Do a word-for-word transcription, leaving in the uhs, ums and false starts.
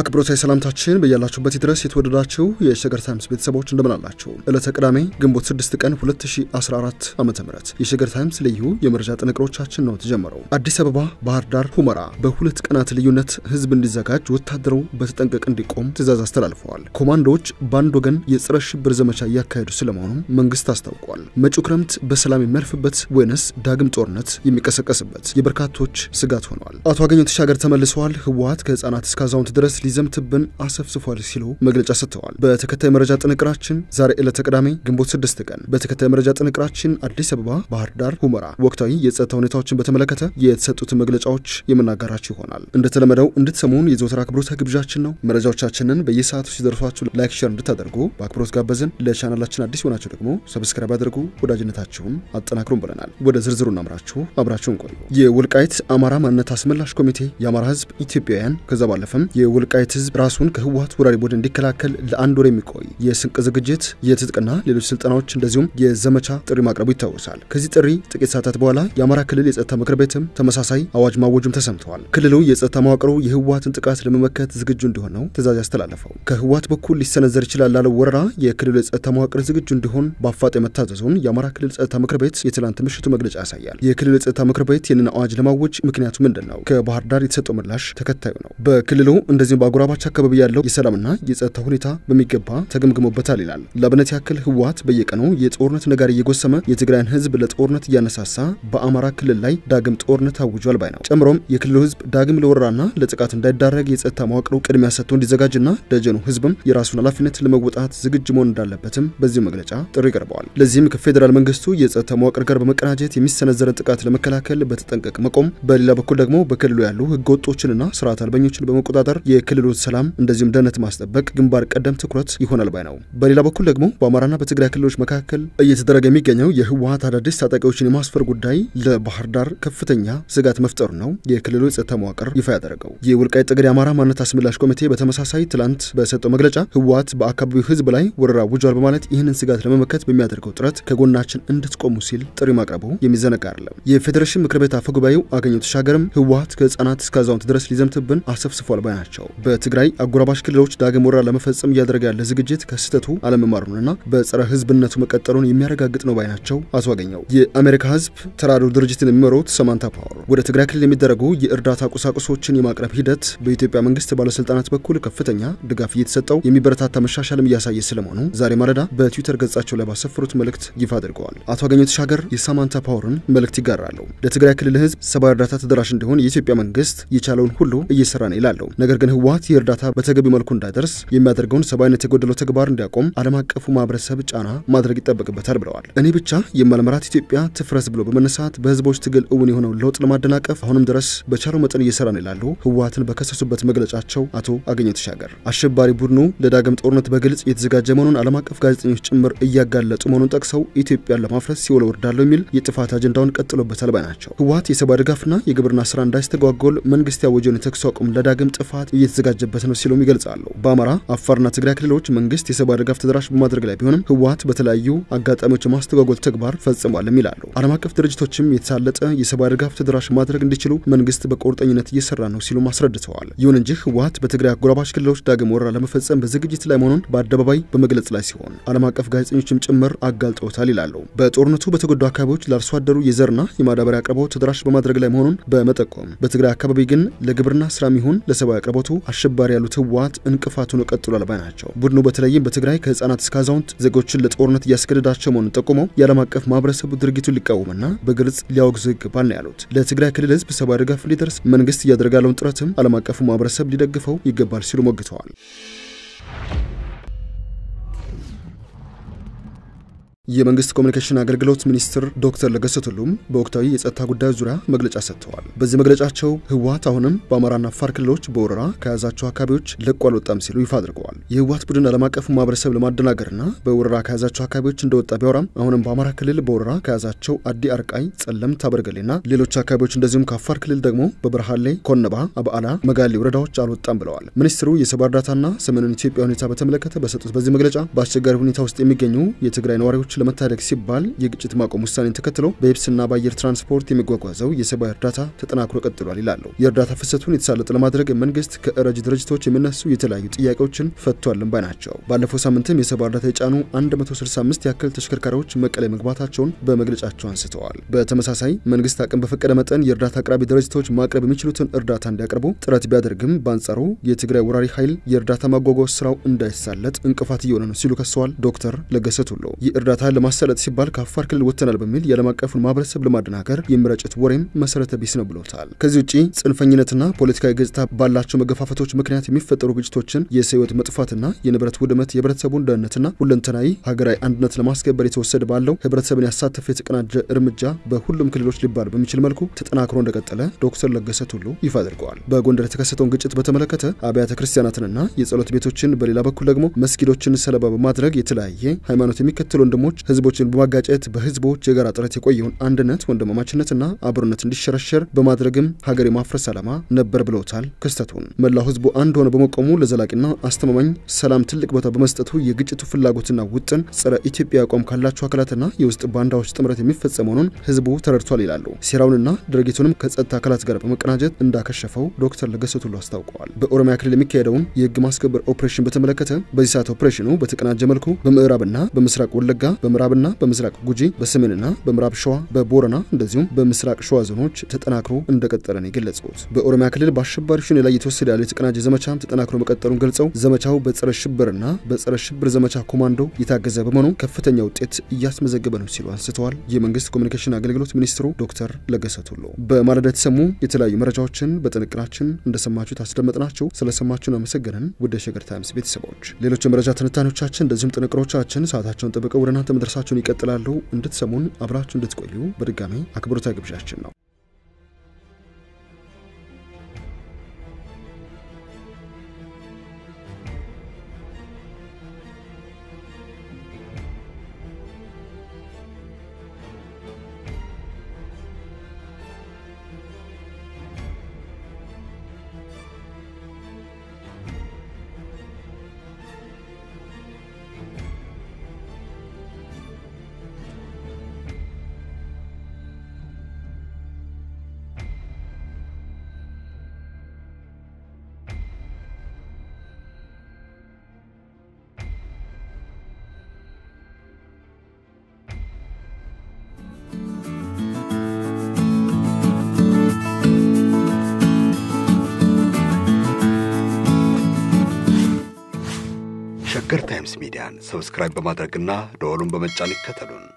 አክብሮት ሰላምታችን በእያላችሁበት ድረስ የተወደዳችሁ የሸገር ታይምስ ቤተሰቦች እንደምናላችሁ ለተቀዳሚ ግንቦት ስድስት ቀን ሁለት ሺህ አስራ አራት ዓመተ ምህረት የሸገር ታይምስ ልዩ የመረጃ ጥንቅሮቻችን ነው ተጀመረው። አዲስ አበባ፣ ባህር ዳር፣ ሁመራ በሁለት ቀናት ልዩነት ህዝብ እንዲዘጋጅ ወታደሩ በተጠንቀቅ እንዲቆም ትዕዛዝ አስተላልፈዋል። ኮማንዶዎች ባንድ ወገን የጸረ ሽብር ዘመቻ ያካሄዱ ስለመሆኑ መንግስት አስታውቋል። መጪው ክረምት በሰላም የሚያልፍበት ወይስ ዳግም ጦርነት የሚቀሰቀስበት የበርካቶች ስጋት ሆኗል። አቶ አገኘሁ ተሻገር ተመልሰዋል። ህወሓት ከህፃናት እስከ አዛውንት ድረስ ሊዘምትብን አሰፍስፏል ሲሉ መግለጫ ሰጥተዋል። በተከታይ መረጃ ጥንቅራችን ዛሬ ዕለተ ቅዳሜ ግንቦት ስድስት ቀን በተከታይ መረጃ ጥንቅራችን አዲስ አበባ፣ ባህር ዳር፣ ሁመራ ወቅታዊ የጸጥታ ሁኔታዎችን በተመለከተ የተሰጡት መግለጫዎች የምናጋራችሁ ይሆናል። እንደተለመደው እንድትሰሙን የዘወትር አክብሮት ግብዣችን ነው። መረጃዎቻችንን በየሰዓቱ ሲደርሷችሁ ላይክ፣ ሼር እንድታደርጉ በአክብሮት ጋበዝን። ለቻናላችን አዲስ ሆናችሁ ደግሞ ሰብስክራይብ አድርጉ። ወዳጅነታችሁን አጠናክሩን ብለናል። ወደ ዝርዝሩ እናምራችሁ። አብራችሁን ቆዩ። የወልቃይት አማራ ማንነት አስመላሽ ኮሚቴ የአማራ ህዝብ ኢትዮጵያውያን ከዛ ባለፈም የወልቃይት ህዝብ ራሱን ከህወሓት ወራሪ ቡድን እንዲከላከል ለአንድ ወር የሚቆይ የስንቅ ዝግጅት የትጥቅና ሌሎች ስልጠናዎች እንደዚሁም የዘመቻ ጥሪ ማቅረቡ ይታወሳል። ከዚህ ጥሪ ጥቂት ሰዓታት በኋላ የአማራ ክልል የጸጥታ ምክር ቤትም ተመሳሳይ አዋጅ ማወጁም ተሰምቷል። ክልሉ የጸጥታ መዋቅሩ የህወሓትን ጥቃት ለመመከት ዝግጁ እንዲሆነው ትዕዛዝ ያስተላለፈው ከህወሓት በኩል ሊሰነዘር ይችላል ላለው ወረራ የክልሉ የጸጥታ መዋቅር ዝግጁ እንዲሆን በአፋጣኝ መታዘዙን የአማራ ክልል የጸጥታ ምክር ቤት የትላንት ምሽቱ መግለጫ ያሳያል። የክልሉ የጸጥታ ምክር ቤት ይህንን አዋጅ ለማወጅ ምክንያቱ ምንድነው? ከባህር ዳር የተሰጠው ምላሽ ተከታዩ ነው። በክልሉ እንደዚህ ባጉራባች አከባቢ ያለው የሰላምና የጸጥታ ሁኔታ በሚገባ ተገምግሞበታል ይላል። ለአብነት ያክል ህወሓት በየቀኑ የጦርነት ነጋሪ እየጎሰመ የትግራይን ህዝብ ለጦርነት ያነሳሳ በአማራ ክልል ላይ ዳግም ጦርነት አውጇል ባይ ነው። ጨምሮም የክልሉ ህዝብ ዳግም ለወራና ለጥቃት እንዳይዳረግ የጸጥታ መዋቅሩ ቅድሚያ ሰጥቶ እንዲዘጋጅና ደጀኑ ህዝብም የራሱን ኃላፊነት ለመወጣት ዝግጁ መሆን እንዳለበትም በዚህ መግለጫ ጥሪ ቀርቧል። ለዚህም ከፌደራል መንግስቱ የጸጥታ መዋቅር ጋር በመቀናጀት የሚሰነዘረን ጥቃት ለመከላከል በተጠንቀቅ መቆም፣ በሌላ በኩል ደግሞ በክልሉ ያሉ ህገወጦችንና ስርዓት አልበኞችን በመቆጣጠር የክልሉ ሰላም እንደዚሁም ደህንነት ማስጠበቅ ግንባር ቀደም ትኩረት ይሆናል ባይ ነው። በሌላ በኩል ደግሞ በአማራና በትግራይ ክልሎች መካከል እየተደረገ የሚገኘው የህወሓት አዳዲስ ታጣቂዎችን የማስፈር ጉዳይ ለባህር ዳር ከፍተኛ ስጋት መፍጠሩ ነው የክልሉ የጸጥታ መዋቅር ይፋ ያደረገው። የወልቃይት ጠገዴ አማራ ማንነት አስመላሽ ኮሚቴ በተመሳሳይ ትላንት በሰጠው መግለጫ ህወሓት በአካባቢው ህዝብ ላይ ወረራ አውጇል በማለት ይህንን ስጋት ለመመከት በሚያደርገው ጥረት ከጎናችን እንድትቆሙ ሲል ጥሪ ማቅረቡ የሚዘነጋ አይደለም። የፌዴሬሽን ምክር ቤት አፈጉባኤው አገኘሁ ተሻገርም ህወሓት ከህፃናት እስከ አዛውንት ድረስ ሊዘምትብን አሰፍስፏል ባይ ነው። በትግራይ አጎራባሽ ክልሎች ዳግም ወረራ ለመፈጸም ያደረገ ያለ ዝግጅት ከስተቱ አለመማሩንና በጸረ ህዝብነቱ መቀጠሉን የሚያረጋግጥ ነው ባይናቸው አቶ አገኘሁ። የአሜሪካ ህዝብ ተራድኦ ድርጅትን የሚመሩት ሰማንታ ፓወር ወደ ትግራይ ክልል የሚደረጉ የእርዳታ ቁሳቁሶችን የማቅረብ ሂደት በኢትዮጵያ መንግስት ባለስልጣናት በኩል ከፍተኛ ድጋፍ እየተሰጠው የሚበረታታ መሻሻልም ያሳየ ስለመሆኑ ዛሬ ማለዳ በትዊተር ገጻቸው ላይ ባሰፈሩት መልእክት ይፋ አድርገዋል። አቶ አገኘሁ ተሻገር የሰማንታ ፓወርን መልእክት ይጋራሉ። ለትግራይ ክልል ህዝብ ሰብአዊ እርዳታ ተደራሽ እንዲሆን የኢትዮጵያ መንግስት የቻለውን ሁሉ እየሰራ ነው ይላሉ። ነገር ግን ህወሓት የእርዳታ በተገቢ መልኩ እንዳይደርስ የሚያደርገውን ሰብአዊነት የጎደለው ተግባር እንዲያቆም ዓለም አቀፉ ማህበረሰብ ጫና ማድረግ ይጠበቅበታል ብለዋል። እኔ ብቻ የማልመራት ኢትዮጵያ ትፍረስ ብሎ በመነሳት በህዝቦች ትግል እውን የሆነው ለውጥ ለማደናቀፍ አሁንም ድረስ በቻለው መጠን እየሰራ ነው ይላሉ ህወሓትን በከሰሱበት መግለጫቸው አቶ አገኘሁ ተሻገር። አሸባሪ ቡድኑ ለዳግም ጦርነት በግልጽ የተዘጋጀ መሆኑን ዓለም አቀፍ ጋዜጠኞች ጭምር እያጋለጡ መሆኑን ጠቅሰው ኢትዮጵያን ለማፍረስ ሲወል ወርዳለው የሚል የጥፋት አጀንዳውን ቀጥሎበታል ባይናቸው። ህወሓት የሰብአዊ ድጋፍና የግብርና ስራ እንዳይስተጓጎል መንግስት ያወጀውን የተኩስ አቁም ለዳግም ጥፋት እየተዘጋጀበት ነው ሲሉም ይገልጻሉ። በአማራ፣ አፋርና ትግራይ ክልሎች መንግስት የሰብአዊ ድጋፍ ተደራሽ በማድረግ ላይ ቢሆንም ህወሓት በተለያዩ አጋጣሚዎች ማስተጓጎል ተግባር ፈጽሟል ይላሉ። ዓለም አቀፍ ድርጅቶችም የተሳለጠ የሰብአዊ ድጋፍ ተደራሽ ማድረግ እንዲችሉ መንግስት በቁርጠኝነት እየሰራ ነው ሲሉም አስረድተዋል። ይሁን እንጂ ህወሓት በትግራይ አጎራባች ክልሎች ዳግም ወረራ ለመፈጸም በዝግጅት ላይ መሆኑን በአደባባይ በመግለጽ ላይ ሲሆን ዓለም አቀፍ ጋዜጠኞችም ጭምር አጋልጠውታል ይላሉ። በጦርነቱ በተጎዱ አካባቢዎች ለአርሶ አደሩ የዘርና የማዳበሪያ አቅርቦት ተደራሽ በማድረግ ላይ መሆኑን በመጠቆም በትግራይ አካባቢ ግን ለግብርና ስራም ይሁን ለሰብአዊ አቅርቦቱ አሸባሪ ያሉት ህወሓት እንቅፋቱን ቀጥሏል ባይ ናቸው። ቡድኑ በተለይም በትግራይ ከህፃናት እስከ አዛውንት ዜጎችን ለጦርነት እያስገደዳቸው መሆኑን ጠቁመው የዓለም አቀፍ ማህበረሰቡ ድርጊቱን ሊቃወምና በግልጽ ሊያወግዝ ይገባል ነው ያሉት። ለትግራይ ክልል ህዝብ ሰብአዊ ድጋፍ እንዲደርስ መንግስት እያደረገ ያለውን ጥረትም ዓለም አቀፉ ማህበረሰብ ሊደግፈው ይገባል ሲሉ ሞግተዋል። የመንግስት ኮሙኒኬሽን አገልግሎት ሚኒስትር ዶክተር ለገሰ ቱሉም በወቅታዊ የጸጥታ ጉዳይ ዙሪያ መግለጫ ሰጥተዋል። በዚህ መግለጫቸው ህወሓት አሁንም በአማራና አፋር ክልሎች በወረራ ከያዛቸው አካባቢዎች ለቆ አልወጣም ሲሉ ይፋ አድርገዋል። የህወሓት ቡድን ዓለም አቀፉ ማህበረሰብ ለማደናገርና በወረራ ከያዛቸው አካባቢዎች እንደወጣ ቢያወራም አሁንም በአማራ ክልል በወረራ ከያዛቸው አዲ አርቃይ፣ ጸለምት፣ አበርገሌና ሌሎች አካባቢዎች እንደዚሁም ከአፋር ክልል ደግሞ በበርሃሌ፣ ኮነባ፣ አባአላ፣ መጋሌ ወረዳዎች አልወጣም ብለዋል። ሚኒስትሩ የሰብአዊ እርዳታና ሰሜኑን ኢትዮጵያ ሁኔታ በተመለከተ በሰጡት በዚህ መግለጫ በአስቸጋሪ ሁኔታ ውስጥ የሚገኙ የትግራይ ነዋሪዎች لمتارك سيبال يجت ماكو مستانين تكتلو بيبس النبا ير ترانسبورتي مقوقازو يسبا يرداتا تتناكرو قدلو لالو يرداتا فساتون يتسالط لمادرج منغست كأراج درجتوچ منسو يتلايو ጥያቄዎችን ፈቷልን ባናቸው ባለፈው ሳምንትም የሰባ እርዳታ የጫኑ መቶ ስልሳ አምስት ያክል ተሽከርካሪዎች መቀለ መግባታቸውን በመግለጫቸው አንስተዋል። በተመሳሳይ መንግስት አቅም በፈቀደ መጠን የእርዳታ አቅራቢ ድርጅቶች ማቅረብ የሚችሉትን እርዳታ እንዲያቀርቡ ጥረት ቢያደርግም በአንጻሩ የትግራይ ወራሪ ኃይል የእርዳታ ማጓጓዝ ስራው እንዳይሳለጥ እንቅፋት እየሆነ ነው ሲሉ ከሰዋል። ዶክተር ለገሰ ቱሉ የእርዳታ ለማሳለጥ ሲባል ከአፋር ክልል ወጥተናል በሚል የዓለም አቀፉን ማህበረሰብ ለማደናገር የሚረጨት ወሬም መሰረተ ቢስ ነው ብለውታል። ከዚህ ውጪ ጽንፈኝነትና ፖለቲካዊ ገጽታ ባላቸው መገፋፈቶች ምክንያት የሚፈጠሩ ግጭቶችን የሰውት መጥፋትና የንብረት ውድመት የብረተሰቡን ደህነትና ሁለንተናዊ ሀገራዊ አንድነት ለማስከበር የተወሰደ ባለው ህብረተሰብን ያሳተፈ የተቀናጀ እርምጃ በሁሉም ክልሎች ሊባል በሚችል መልኩ ተጠናክሮ እንደቀጠለ ዶክተር ለገሰ ቱሉ ይፋ አድርገዋል። በጎንደር የተከሰተውን ግጭት በተመለከተ አብያተ ክርስቲያናትንና የጸሎት ቤቶችን በሌላ በኩል ደግሞ መስጊዶችን ሰለባ በማድረግ የተለያየ ሃይማኖት የሚከተሉ ወንድሞች ህዝቦችን በማጋጨት በህዝቦች የጋራ ጥረት የቆየውን አንድነት ወንድማማችነትና አብሮነት እንዲሸረሸር በማድረግም ሀገር የማፍረስ ዓላማ ነበር ብለውታል። ክስተቱን መላው ህዝቡ አንድ ሆነ በመቆሙ ለዘላቂ አስተማማኝ ሰላም ትልቅ ቦታ በመስጠቱ የግጭቱ ፍላጎትና ውጥን ጸረ ኢትዮጵያ አቋም ካላቸው አካላትና የውስጥ ባንዳዎች ጥምረት የሚፈጸመውን ህዝቡ ተረድቷል ይላሉ። ሴራውንና ድርጊቱንም ከጸጥታ አካላት ጋር በመቀናጀት እንዳከሸፈው ዶክተር ለገሰ ቱሉ አስታውቀዋል። በኦሮሚያ ክልል የሚካሄደውን የህግ ማስከበር ኦፕሬሽን በተመለከተ በዚህ ሰዓት ኦፕሬሽኑ በተቀናጀ መልኩ በምዕራብና በምስራቅ ወለጋ፣ በምዕራብና በምስራቅ ጉጂ፣ በሰሜንና በምዕራብ ሸዋ፣ በቦረና እንደዚሁም በምስራቅ ሸዋ ዞኖች ተጠናክሮ እንደቀጠለ ነው የገለጹት። በኦሮሚያ ክልል በአሸባሪዎች ላይ የተወሰደ ያለ የተቀናጀ ዘመቻም ተጠናክሮ መቀጠሉን ገልጸው ዘመቻው በጸረ ሽብርና በጸረ ሽብር ዘመቻ ኮማንዶ የታገዘ በመሆኑ ከፍተኛ ውጤት እያስመዘገበ ነው ሲሉ አንስተዋል። የመንግስት ኮሙኒኬሽን አገልግሎት ሚኒስትሩ ዶክተር ለገሰ ቱሉ በማለዳ የተሰሙ የተለያዩ መረጃዎችን በጥንቅራችን እንደሰማችሁ ታስደምጥናችሁ። ስለሰማችሁን አመሰግናለን ውድ ሸገር ታይምስ ቤተሰቦች። ሌሎች የመረጃ ትንታኔዎቻችን እንደዚሁም ጥንቅሮቻችን ሰዓታቸውን ጠብቀው ወደናንተ መድረሳቸውን ይቀጥላሉ። እንድትሰሙን አብራችሁ እንድትቆዩ በድጋሚ አክብሮታዊ ግብዣችን ነው። Sheger Times Media, subscribe በማድረግና ደወሉን በመጫን ይከተሉን።